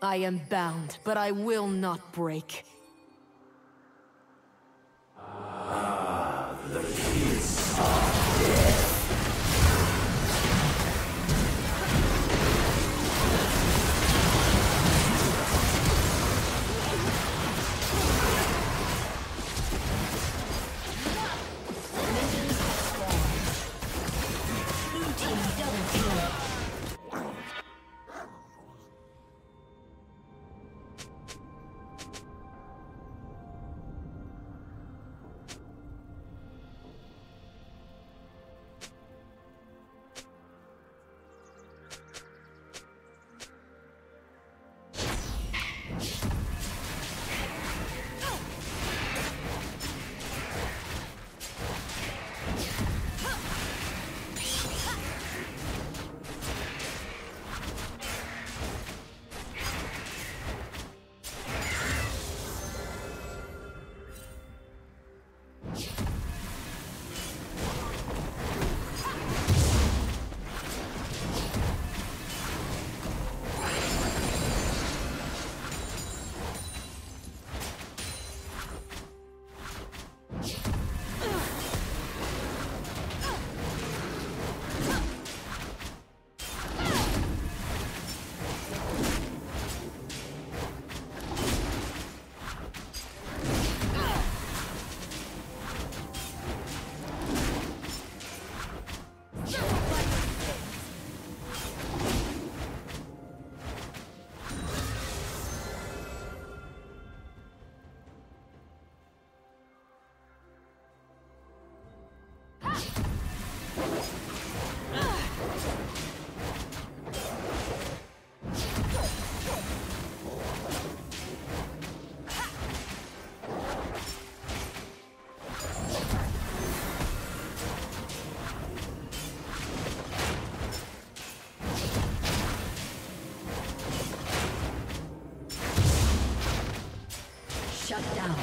I am bound, but I will not break. Ah, the peace of death. Shut down.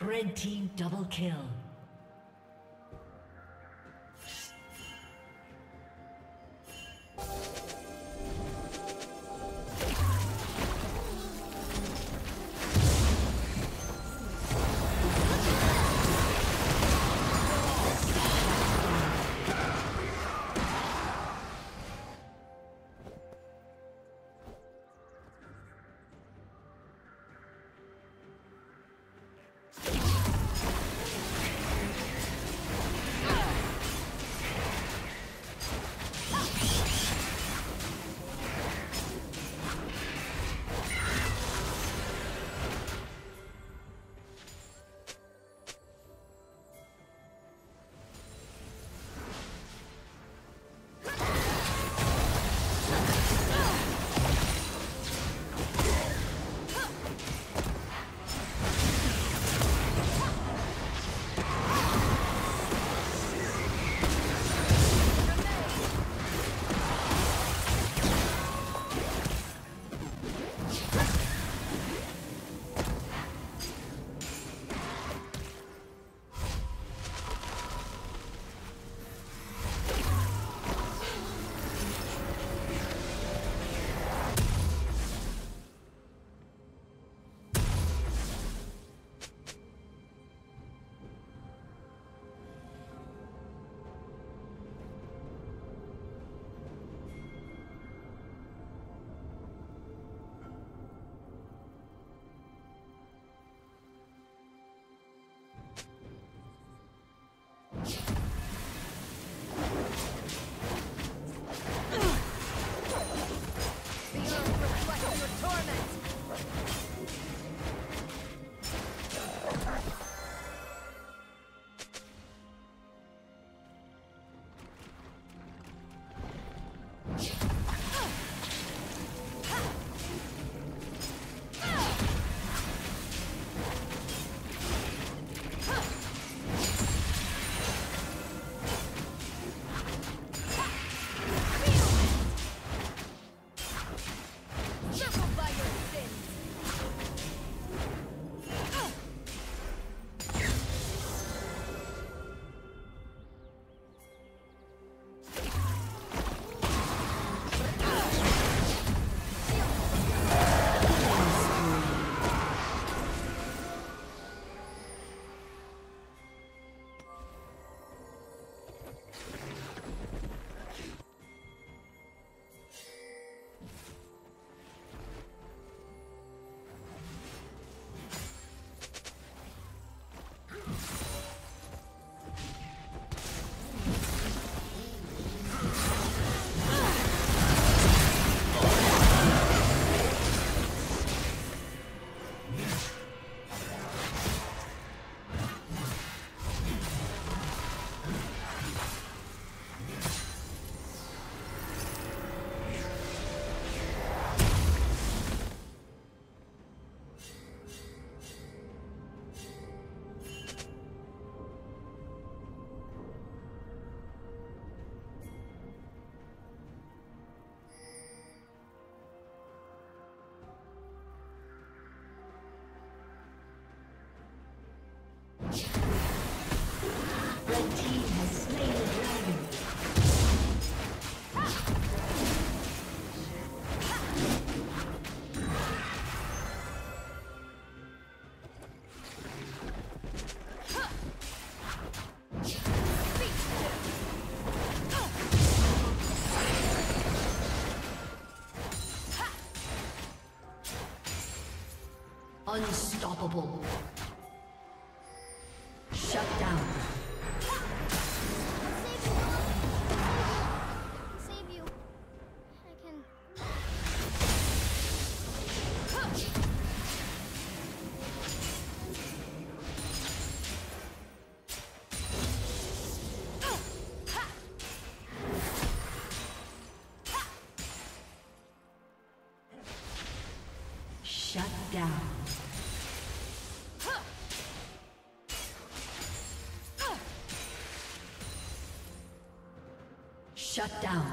Red team double kill. Unstoppable. Shut down. Save you. I can. Shut down. Shut down.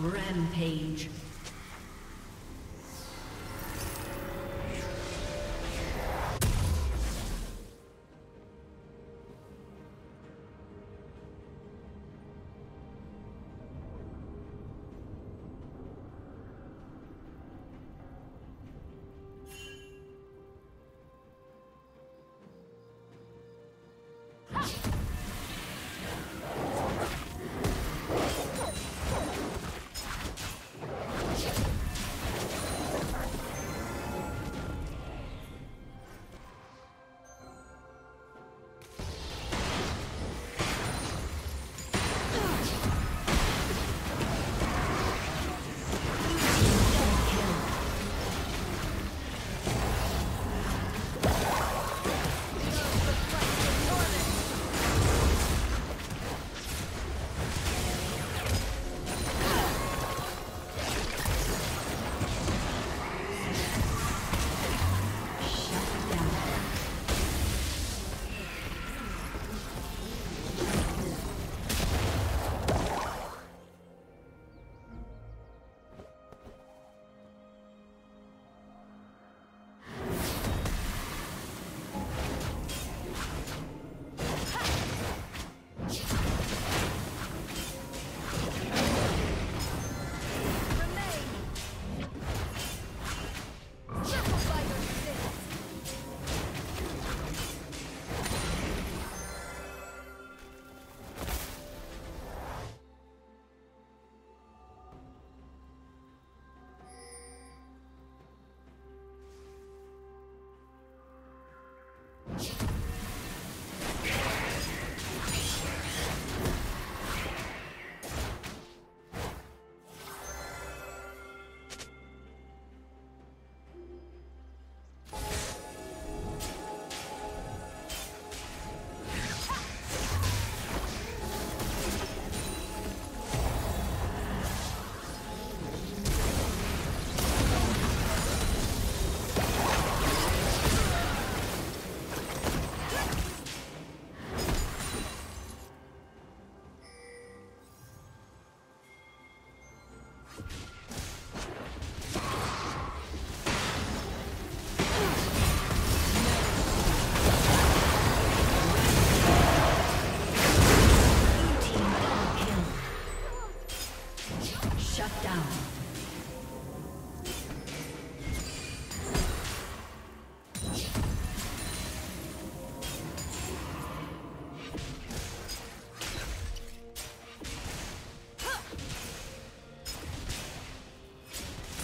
Rampage.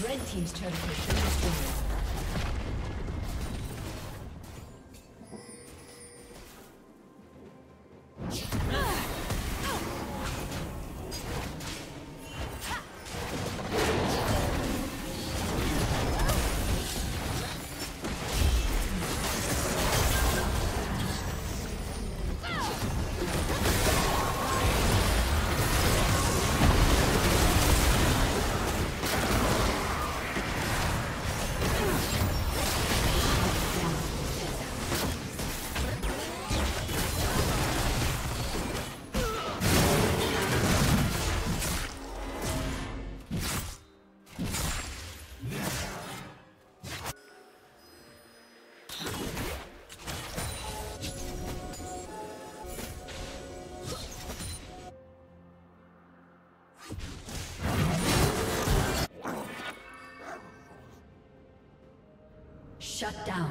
Red team's turn to finish this. Shut down.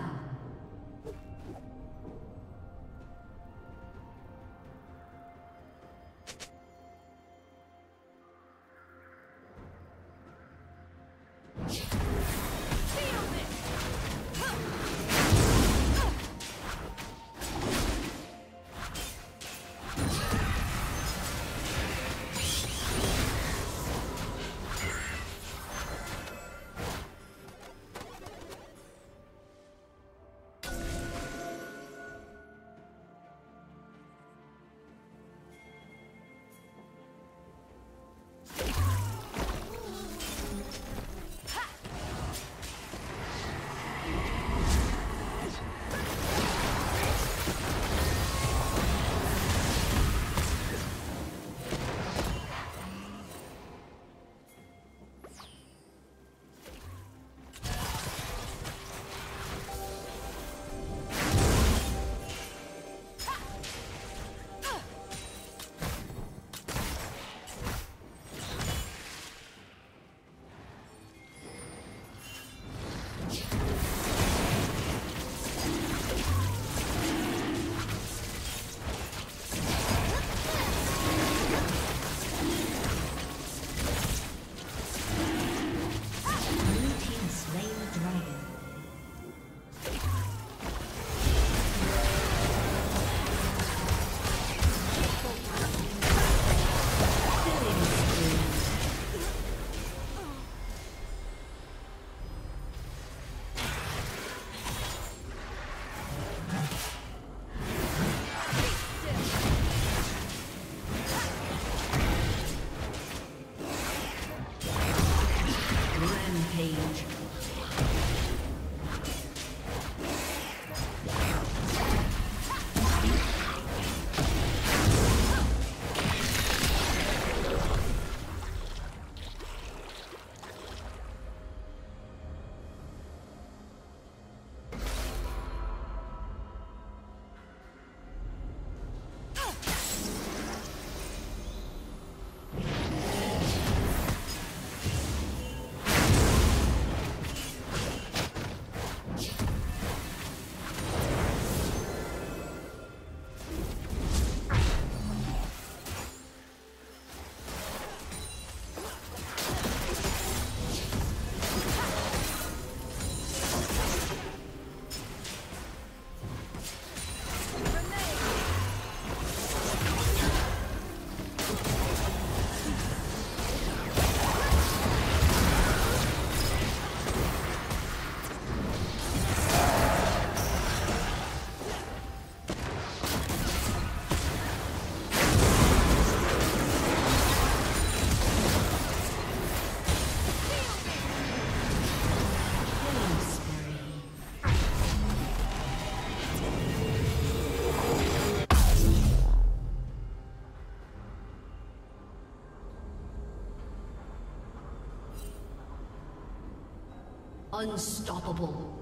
Unstoppable.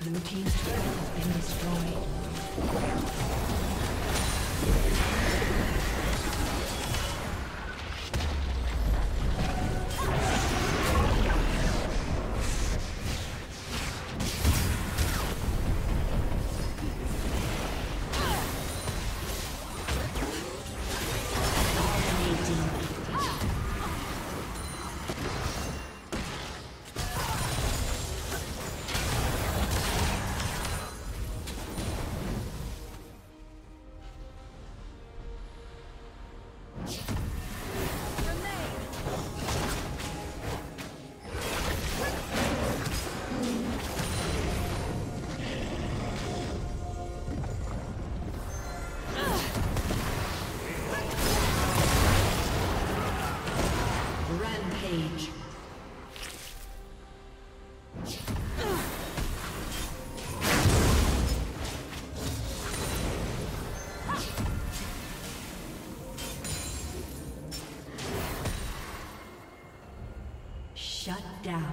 Blue team's turret has been destroyed. Shut down.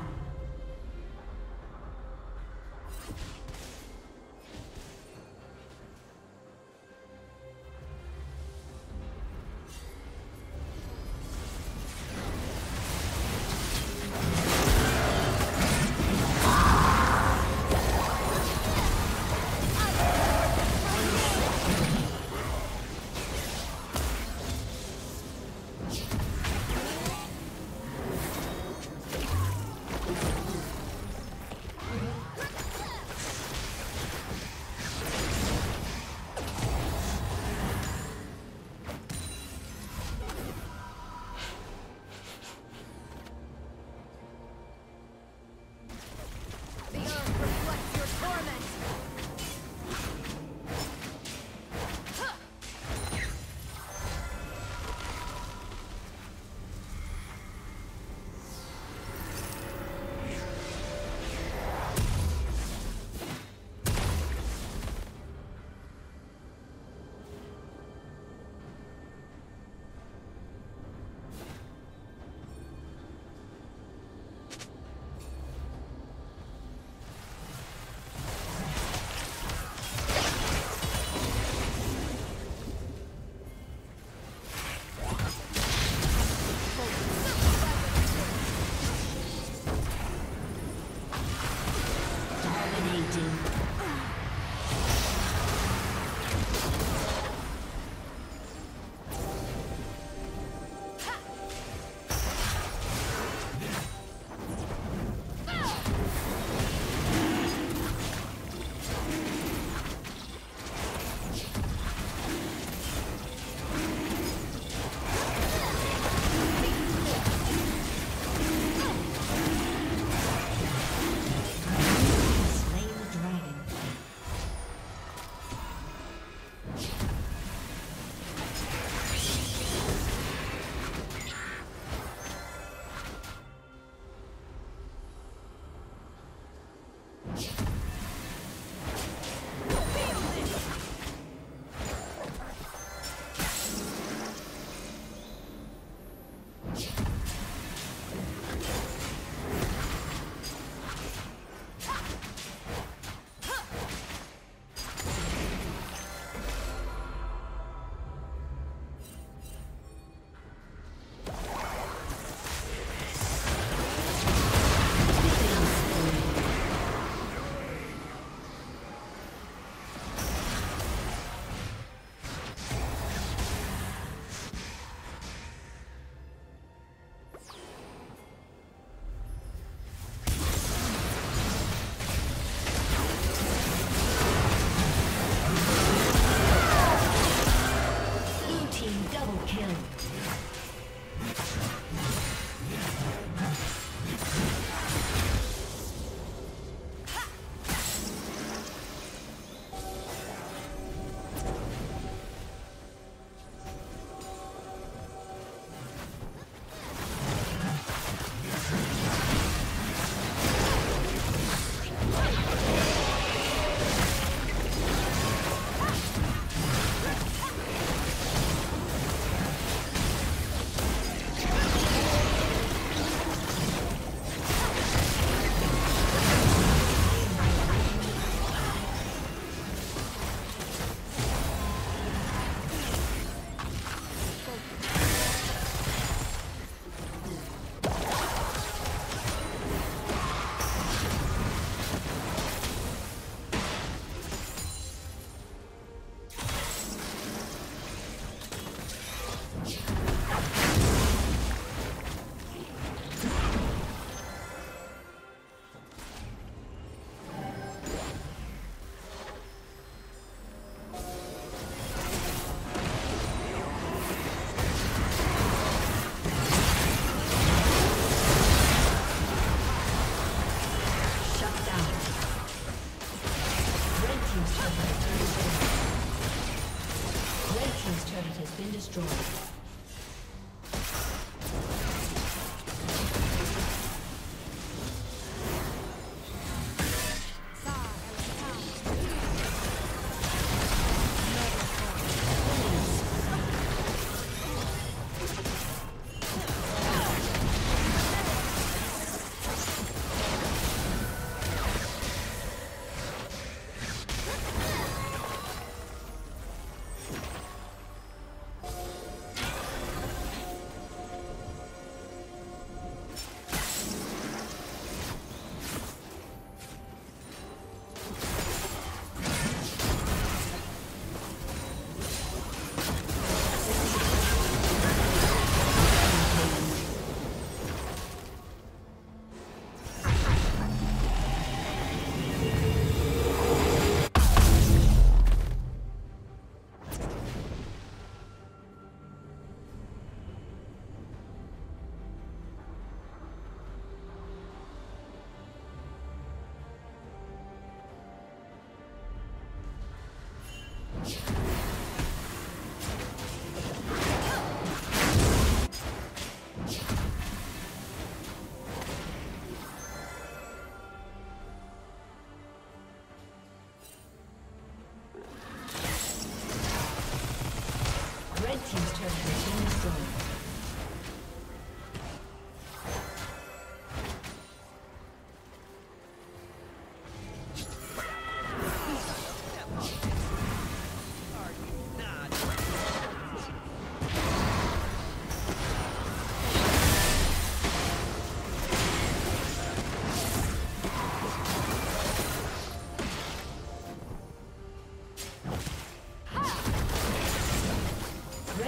Red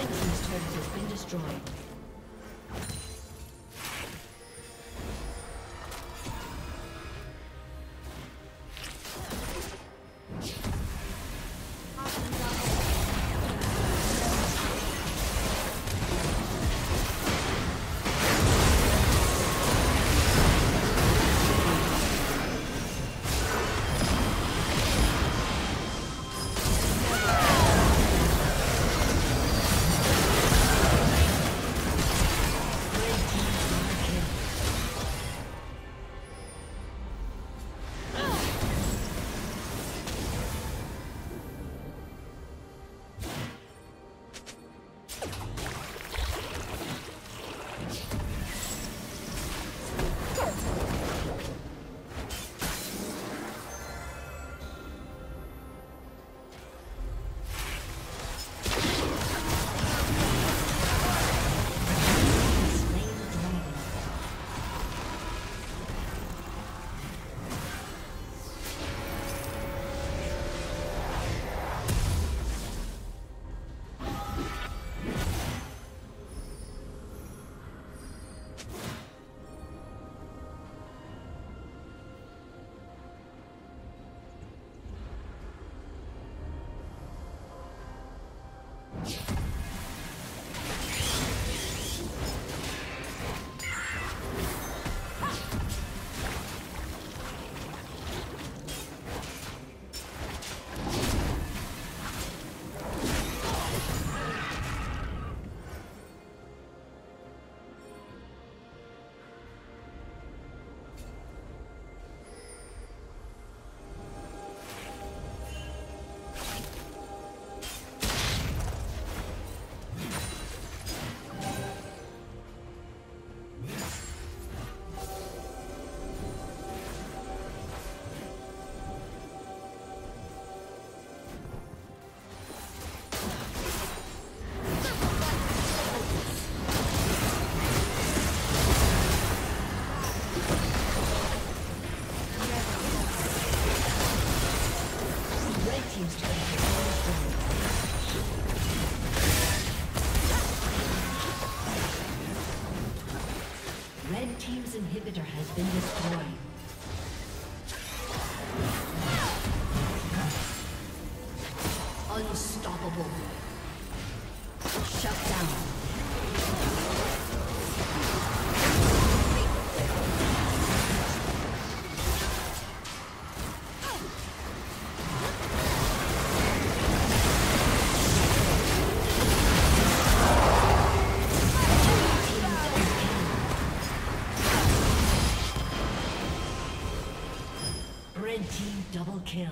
team's turret Red team double kill.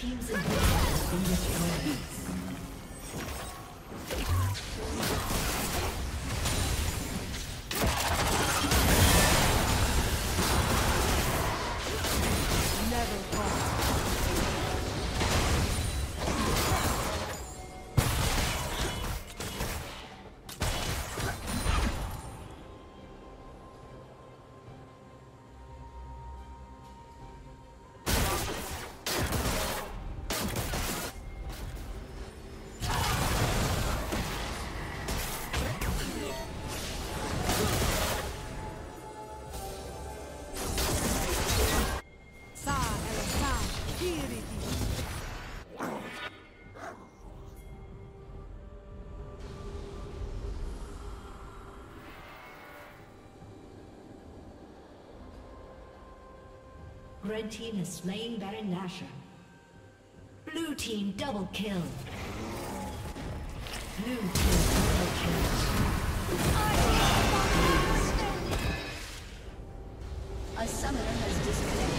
Teams and Red team has slain Baron Nashor. Blue team double kill. Blue team double kill. A summoner has disconnected.